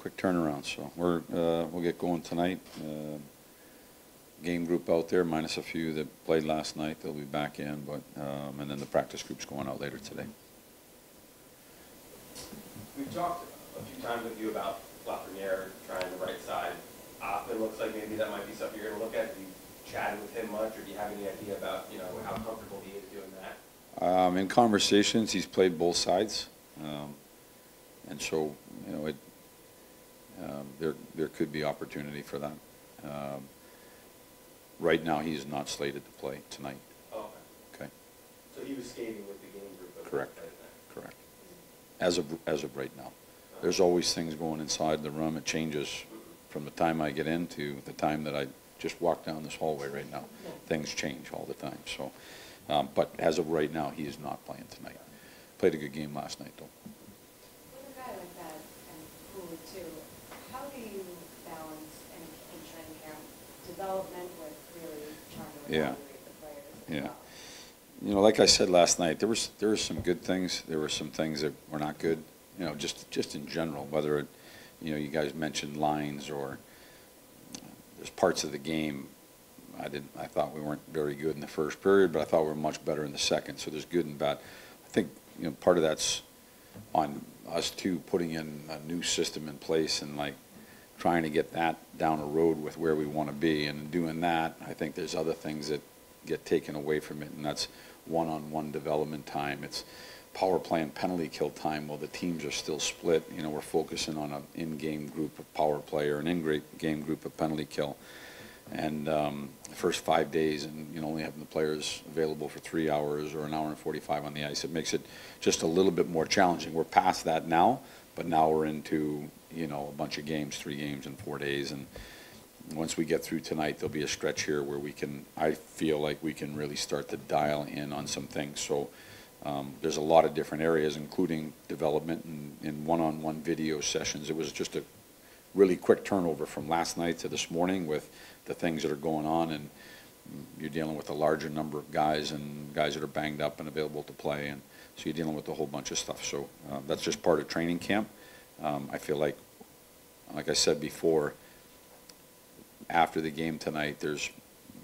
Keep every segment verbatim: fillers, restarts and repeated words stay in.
quick turnaround. So we're uh, we'll get going tonight. Uh, game group out there, minus a few that played last night. They'll be back in, but um, and then the practice group's going out later today. We've talked a few times with you about Lafreniere trying the right side. Often looks like maybe that might be something you're going to look at. Do you chat with him much, or do you have any idea about you know how comfortable he is doing that? Um, in conversations, he's played both sides, um, and so you know it. Um, there there could be opportunity for that. Um, right now, he's not slated to play tonight. Oh, okay. Okay. So he was skating with the game group. But correct. Correct. As of as of right now. There's always things going inside the room. It changes from the time I get in to the time that I just walk down this hallway right now. Things change all the time. So, um, but as of right now, he is not playing tonight. Played a good game last night, though. With a guy like that and Hulu too, how do you balance and, and try and count development with really trying to evaluate the players? Yeah. You know, like I said last night, there was there were some good things. There were some things that were not good. You know, just just in general, whether it, you know, you guys mentioned lines or there's parts of the game I didn't. I thought we weren't very good in the first period, but I thought we were much better in the second. So there's good and bad. I think you know part of that's on us too, putting in a new system in place and like trying to get that down a road with where we want to be. And doing that, I think there's other things that get taken away from it, and that's one-on-one development time. It's power play and penalty kill time while the teams are still split. You know, we're focusing on an in-game group of power play or an in-game group of penalty kill. And um, the first five days and, you know, only having the players available for three hours or an hour and forty-five on the ice, it makes it just a little bit more challenging. We're past that now, but now we're into, you know, a bunch of games, three games in four days. And once we get through tonight, there'll be a stretch here where we can, I feel like we can really start to dial in on some things. So. Um, there's a lot of different areas, including development and in one-on-one video sessions. It was just a really quick turnover from last night to this morning with the things that are going on, and you're dealing with a larger number of guys and guys that are banged up and available to play, and so you're dealing with a whole bunch of stuff. So uh, that's just part of training camp. Um, I feel like, like I said before, after the game tonight, there's,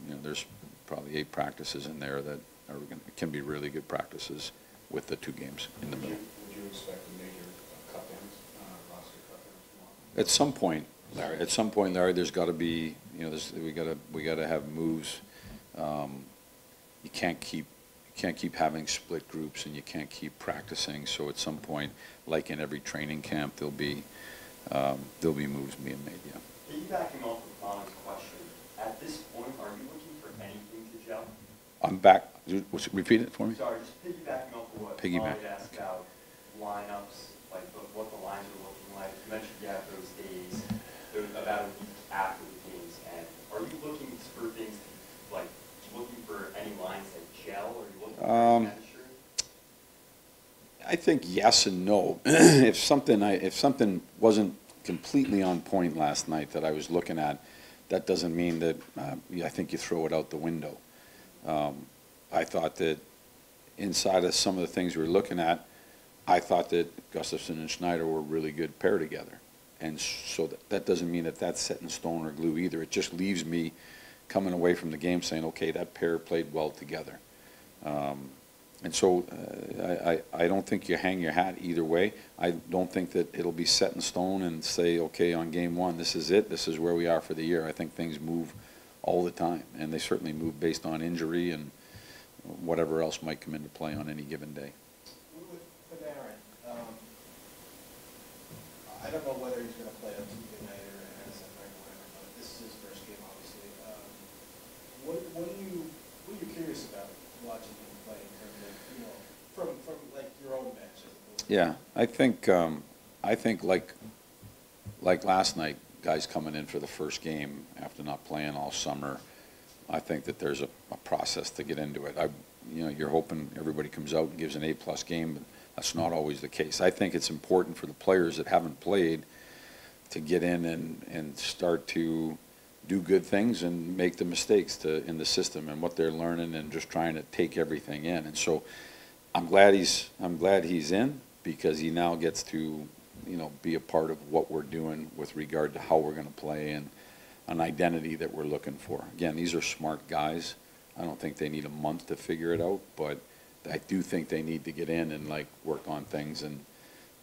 you know, there's probably eight practices in there that. Are gonna, can be really good practices with the two games in the middle. Would you, would you expect a major cut-downs, uh, roster cut-downs? At some point, Larry. At some point, Larry. There's got to be, you know, there's, we got to we got to have moves. Um, you can't keep you can't keep having split groups, and you can't keep practicing. So at some point, like in every training camp, there'll be um, there'll be moves being made. Yeah. Piggybacking off of Bob's question, at this point, are you looking for anything to gel? I'm back. Repeat it for me. Sorry, just piggybacking off of what Piggyback. Molly asked okay. about lineups, like what the lines are looking like. You mentioned you have those days, those, about a week after the games. And are you looking for things like looking for any lines that gel, or are you looking for um, I think yes and no. if something I, if something wasn't completely on point last night that I was looking at, that doesn't mean that uh, I think you throw it out the window. Um, I thought that inside of some of the things we were looking at, I thought that Gustafsson and Schneider were a really good pair together. And so that, that doesn't mean that that's set in stone or glue either. It just leaves me coming away from the game saying, okay, that pair played well together. Um, and so uh, I, I, I don't think you hang your hat either way. I don't think that it'll be set in stone and say, okay, on game one, this is it. This is where we are for the year. I think things move all the time. And they certainly move based on injury and whatever else might come into play on any given day. With, with Aaron, um, I don't know whether he's going to play on Tuesday night or as a regular, but this is his first game, obviously. Um, what, what are you what are you curious about watching him play in terms of, you know, from from like your own matches? Yeah, I think um, I think like like last night, guys coming in for the first game after not playing all summer. I think that there's a, a process to get into it. I, you know, you're hoping everybody comes out and gives an A plus game, but that's not always the case. I think it's important for the players that haven't played to get in and, and start to do good things and make the mistakes to, in the system and what they're learning and just trying to take everything in. And so I'm glad he's, I'm glad he's in because he now gets to you know, be a part of what we're doing with regard to how we're going to play and an identity that we're looking for. Again, these are smart guys. I don't think they need a month to figure it out, but I do think they need to get in and, like, work on things and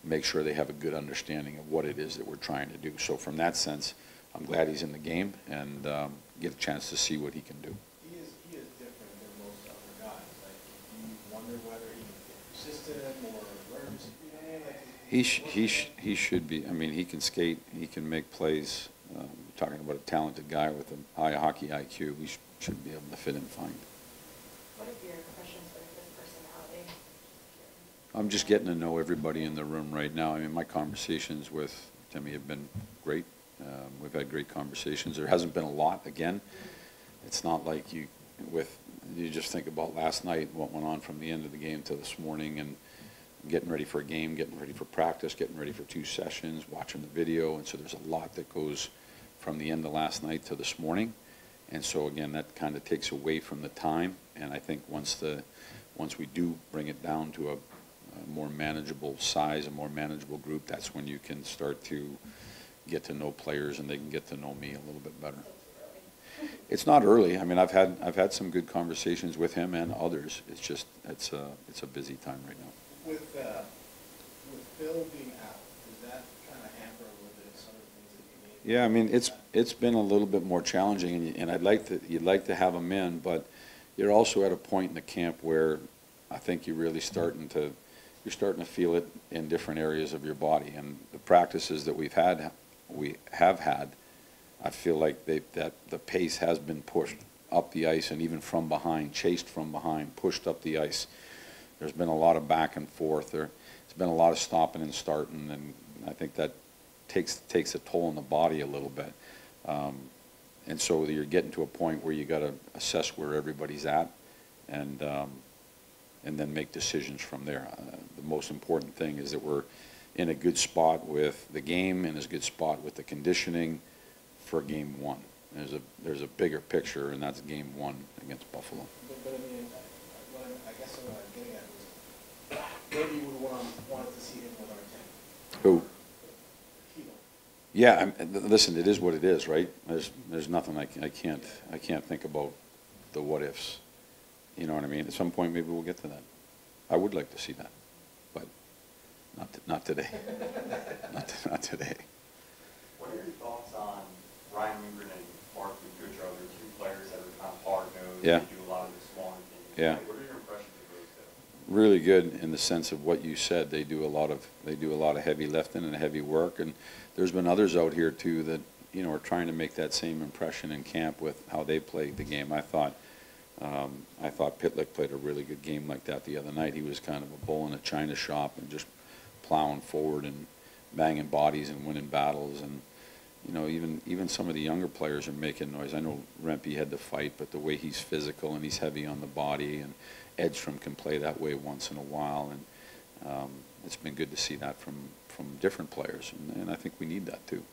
make sure they have a good understanding of what it is that we're trying to do. So from that sense, I'm glad he's in the game and um, get a chance to see what he can do. He is, he is different than most other guys. Like, you wonder whether he can persist in or learns. You know, like he, sh he, sh he should be. I mean, he can skate. He can make plays. Um, talking about a talented guy with a high hockey I Q, we sh should be able to fit in fine. What are your questions for his personality? I'm just getting to know everybody in the room right now. I mean, my conversations with Timmy have been great. Um, we've had great conversations. There hasn't been a lot. Again, it's not like you with you just think about last night and what went on from the end of the game to this morning, and getting ready for a game, getting ready for practice, getting ready for two sessions, watching the video. And so there's a lot that goes from the end of last night to this morning. And so again, that kind of takes away from the time. And I think once the once we do bring it down to a, a more manageable size, a more manageable group, that's when you can start to get to know players and they can get to know me a little bit better. It's not early. I mean, I've had I've had some good conversations with him and others. It's just it's a it's a busy time right now. With uh, with Phil being out, does that kind of hamper a little bit some of the things that you need? Yeah, I mean, it's it's been a little bit more challenging, and, you, and I'd like to you'd like to have him in, but you're also at a point in the camp where I think you're really starting to you're starting to feel it in different areas of your body, and the practices that we've had. we have had, I feel like they, that the pace has been pushed up the ice and even from behind, chased from behind, pushed up the ice. There's been a lot of back and forth. There's been a lot of stopping and starting, and I think that takes, takes a toll on the body a little bit. Um, and so you're getting to a point where you got to assess where everybody's at and, um, and then make decisions from there. Uh, the most important thing is that we're in a good spot with the game, in a good spot with the conditioning for game one. There's a there's a bigger picture, and that's game one against Buffalo. But, but I mean, I, what I, I guess what I'm getting at is maybe you would want wanted to see him with our team. Who? Yeah, I'm, listen, it is what it is, right? There's there's nothing I can, I can't I can't think about the what ifs. You know what I mean? At some point, maybe we'll get to that. I would like to see that. Not, to, not today. not, to, not today. What are your thoughts on Ryan Wingren and Mark Goodrow? There are two players that are kind of hard-nosed. Yeah. They do a lot of the swan things. Yeah. What are your impressions of those two? Really good in the sense of what you said. They do a lot of they do a lot of heavy lifting and heavy work. And there's been others out here too that you know are trying to make that same impression in camp with how they played the game. I thought um, I thought Pitlick played a really good game like that the other night. He was kind of a bull in a china shop and just plowing forward and banging bodies and winning battles, and you know even even some of the younger players are making noise. I know Rempe had to fight, but the way he's physical and he's heavy on the body, and Edstrom can play that way once in a while, and um, it's been good to see that from from different players, and, and I think we need that too.